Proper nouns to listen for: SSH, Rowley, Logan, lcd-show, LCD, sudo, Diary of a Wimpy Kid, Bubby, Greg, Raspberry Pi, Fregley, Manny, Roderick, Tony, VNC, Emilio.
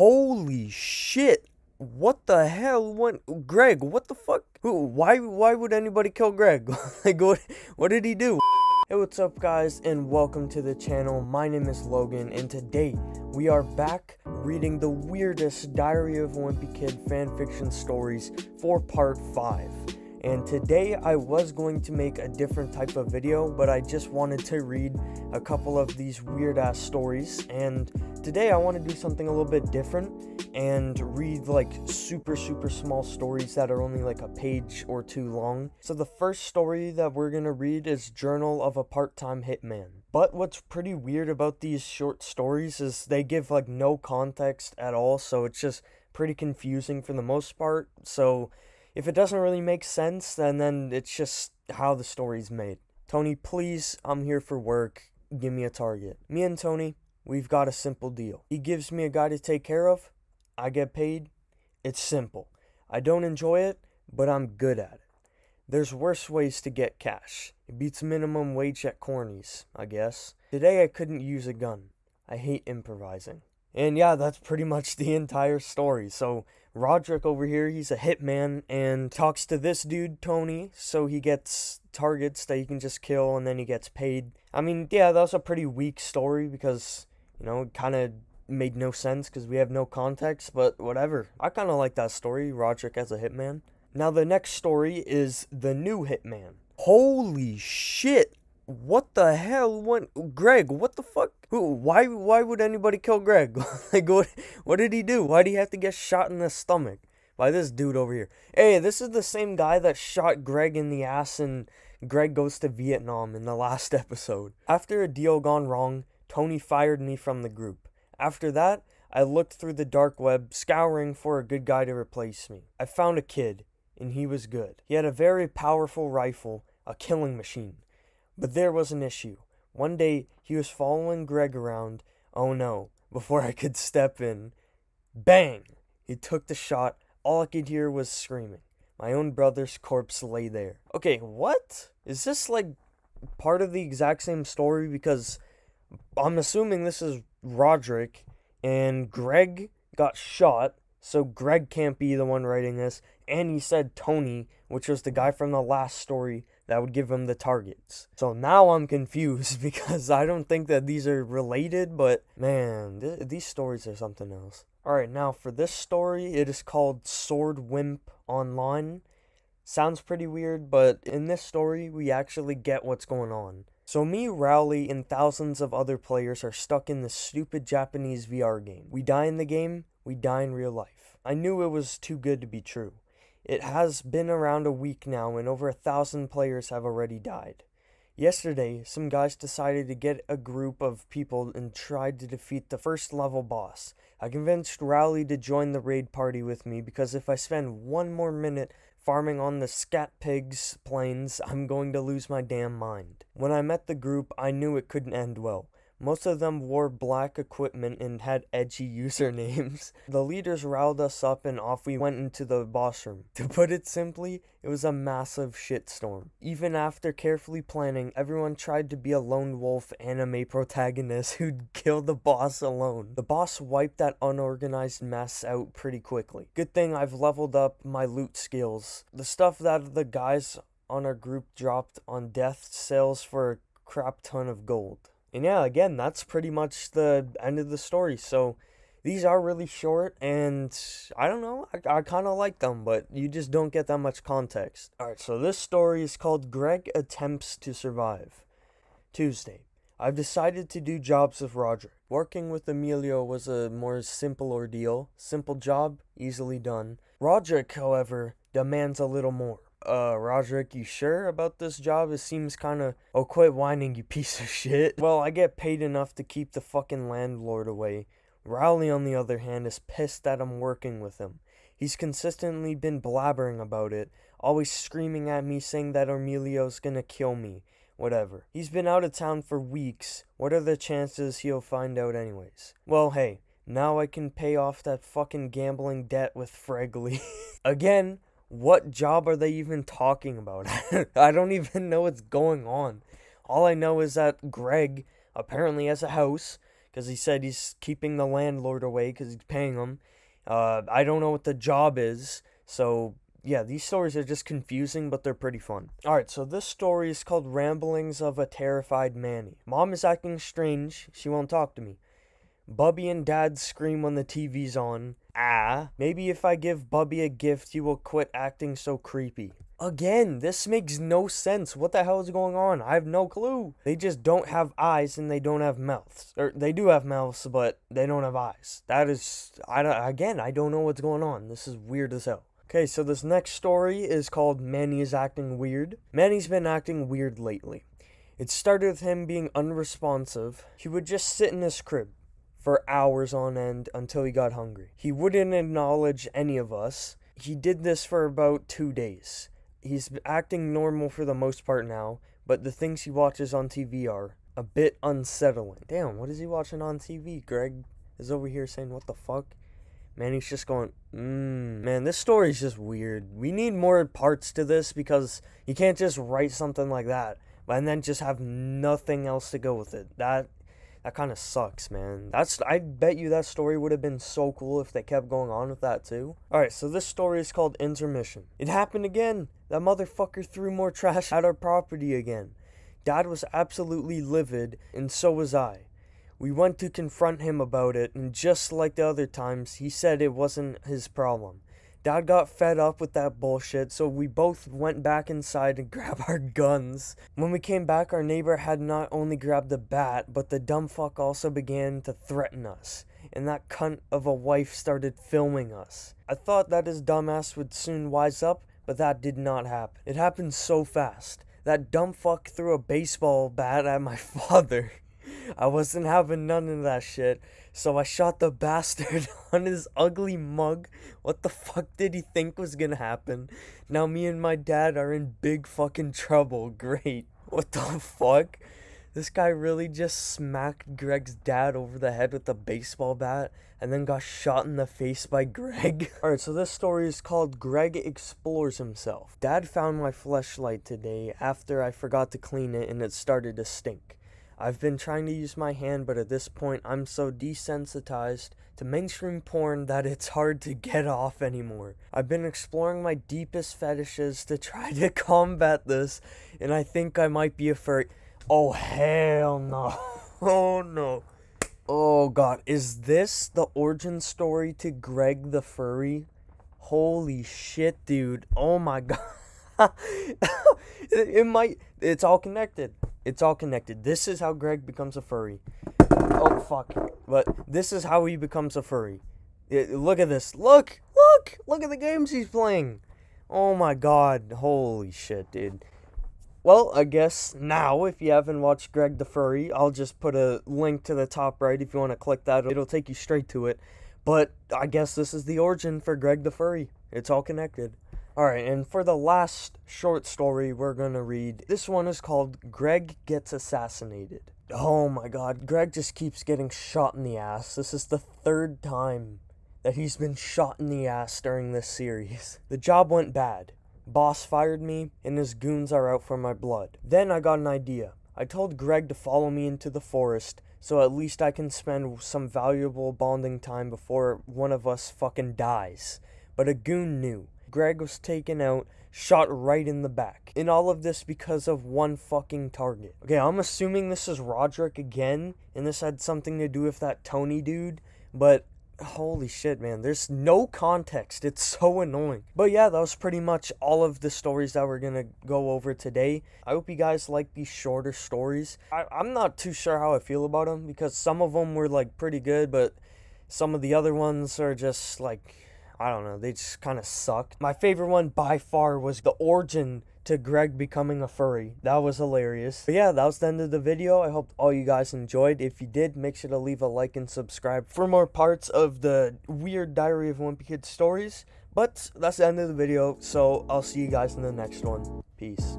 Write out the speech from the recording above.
Holy shit. What the hell went... Greg, what the fuck? Why would anybody kill Greg? Like, what did he do? Hey, what's up, guys, and welcome to the channel. My name is Logan, and today we are back reading the weirdest Diary of a Wimpy Kid fanfiction stories for part 5. And today I was going to make a different type of video, but I just wanted to read a couple of these weird-ass stories. And today I want to do something a little bit different and read like super small stories that are only like a page or two long. So the first story that we're going to read is Journal of a Part-Time Hitman. But what's pretty weird about these short stories is they give like no context at all, so it's just pretty confusing for the most part. So if it doesn't really make sense, then it's just how the story's made. Tony, please, I'm here for work. Give me a target. Me and Tony, we've got a simple deal. He gives me a guy to take care of. I get paid. It's simple. I don't enjoy it, but I'm good at it. There's worse ways to get cash. It beats minimum wage at Corny's, I guess. Today I couldn't use a gun. I hate improvising. And yeah, that's pretty much the entire story. So Roderick over here, he's a hitman and talks to this dude, Tony, so he gets targets that he can just kill and then he gets paid. I mean, yeah, that was a pretty weak story because, you know, it kind of made no sense because we have no context, but whatever. I kind of like that story, Roderick as a hitman. Now the next story is The New Hitman. Holy shit! What the hell went... Greg, what the fuck? Why would anybody kill Greg? Like, what did he do? Why did he have to get shot in the stomach by this dude over here? Hey, this is the same guy that shot Greg in the ass and Greg Goes to Vietnam in the last episode. After a deal gone wrong, Tony fired me from the group. After that, I looked through the dark web, scouring for a good guy to replace me. I found a kid, and he was good. He had a very powerful rifle, a killing machine. But there was an issue. One day, he was following Greg around. Oh no, before I could step in, bang! He took the shot. All I could hear was screaming. My own brother's corpse lay there. Okay, what? Is this like part of the exact same story? Because I'm assuming this is Roderick and Greg got shot. So Greg can't be the one writing this. And he said Tony, which was the guy from the last story, that would give him the targets. So now I'm confused because I don't think that these are related, but man, these stories are something else. Alright, now for this story, it is called Sword Wimp Online. Sounds pretty weird, but in this story, we actually get what's going on. So me, Rowley, and thousands of other players are stuck in this stupid Japanese VR game. We die in the game, we die in real life. I knew it was too good to be true. It has been around a week now and over 1,000 players have already died. Yesterday, some guys decided to get a group of people and tried to defeat the first level boss. I convinced Rowley to join the raid party with me because if I spend one more minute farming on the scat pigs' plains, I'm going to lose my damn mind. When I met the group, I knew it couldn't end well. Most of them wore black equipment and had edgy usernames. The leaders riled us up and off we went into the boss room. To put it simply, it was a massive shitstorm. Even after carefully planning, everyone tried to be a lone wolf anime protagonist who'd kill the boss alone. The boss wiped that unorganized mess out pretty quickly. Good thing I've leveled up my loot skills. The stuff that the guys on our group dropped on death sells for a crap ton of gold. And yeah, again, that's pretty much the end of the story. So these are really short, and I don't know, I kind of like them, but you just don't get that much context. Alright, so this story is called Greg Attempts to Survive. Tuesday, I've decided to do jobs with Roderick. Working with Emilio was a more simple ordeal. Simple job, easily done. Roderick, however, demands a little more. Roderick, you sure about this job? It seems kind of... Oh, quit whining, you piece of shit. Well, I get paid enough to keep the fucking landlord away. Rowley, on the other hand, is pissed that I'm working with him. He's consistently been blabbering about it, always screaming at me saying that Emilio's gonna kill me. Whatever. He's been out of town for weeks. What are the chances he'll find out anyways? Well, hey, now I can pay off that fucking gambling debt with Fregley. Again... What job are they even talking about? I don't even know what's going on. All I know is that Greg apparently has a house, because he said he's keeping the landlord away because he's paying him. I don't know what the job is. So, yeah, these stories are just confusing, but they're pretty fun. Alright, so this story is called Ramblings of a Terrified Manny. Mom is acting strange. She won't talk to me. Bubby and Dad scream when the TV's on. Ah, maybe if I give Bubby a gift, he will quit acting so creepy. Again, this makes no sense. What the hell is going on? I have no clue. They just don't have eyes and they don't have mouths. Or they do have mouths, but they don't have eyes. That is, I don't know what's going on. This is weird as hell. Okay, so this next story is called Manny is Acting Weird. Manny's been acting weird lately. It started with him being unresponsive. He would just sit in his crib for hours on end until he got hungry. He wouldn't acknowledge any of us. He did this for about 2 days. He's acting normal for the most part now, but the things he watches on TV are a bit unsettling. Damn, what is he watching on TV? Greg is over here saying, what the fuck? Manny's just going, man, this story's just weird. We need more parts to this because you can't just write something like that and then just have nothing else to go with it. That kind of sucks, man. I bet you that story would have been so cool if they kept going on with that, too. Alright, so this story is called Intermission. It happened again. That motherfucker threw more trash at our property again. Dad was absolutely livid, and so was I. We went to confront him about it, and just like the other times, he said it wasn't his problem. Dad got fed up with that bullshit, so we both went back inside and grabbed our guns. When we came back, our neighbor had not only grabbed the bat, but the dumb fuck also began to threaten us. And that cunt of a wife started filming us. I thought that his dumbass would soon wise up, but that did not happen. It happened so fast. That dumb fuck threw a baseball bat at my father. I wasn't having none of that shit, so I shot the bastard on his ugly mug. What the fuck did he think was gonna happen? Now me and my dad are in big fucking trouble. Great. What the fuck? This guy really just smacked Greg's dad over the head with a baseball bat and then got shot in the face by Greg. Alright, so this story is called Greg Explores Himself. Dad found my fleshlight today after I forgot to clean it and it started to stink. I've been trying to use my hand, but at this point, I'm so desensitized to mainstream porn that it's hard to get off anymore. I've been exploring my deepest fetishes to try to combat this, and I think I might be a furry. Oh, hell no. Oh, no. Oh, God. Is this the origin story to Greg the Furry? Holy shit, dude. Oh, my God. It's all connected. It's all connected. This is how Greg becomes a furry. Oh, fuck. But this is how he becomes a furry. Look at this. Look at the games he's playing. Oh, my God. Holy shit, dude. Well, I guess now, if you haven't watched Greg the Furry, I'll just put a link to the top right if you want to click that. It'll take you straight to it. But I guess this is the origin for Greg the Furry. It's all connected. Alright, and for the last short story we're gonna read, this one is called Greg Gets Assassinated. Oh my God, Greg just keeps getting shot in the ass. This is the third time that he's been shot in the ass during this series. The job went bad. Boss fired me, and his goons are out for my blood. Then I got an idea. I told Greg to follow me into the forest, so at least I can spend some valuable bonding time before one of us fucking dies. But a goon knew. Greg was taken out, shot right in the back. And all of this because of one fucking target. Okay, I'm assuming this is Roderick again, and this had something to do with that Tony dude, but holy shit, man, there's no context. It's so annoying. But yeah, that was pretty much all of the stories that we're gonna go over today. I hope you guys like these shorter stories. I'm not too sure how I feel about them, because some of them were, like, pretty good, but some of the other ones are just, like, I don't know, they just kind of sucked. My favorite one by far was the origin to Greg becoming a furry. That was hilarious. But yeah, that was the end of the video. I hope all you guys enjoyed. If you did, make sure to leave a like and subscribe for more parts of the weird Diary of a Wimpy Kid stories. But that's the end of the video, so I'll see you guys in the next one. Peace.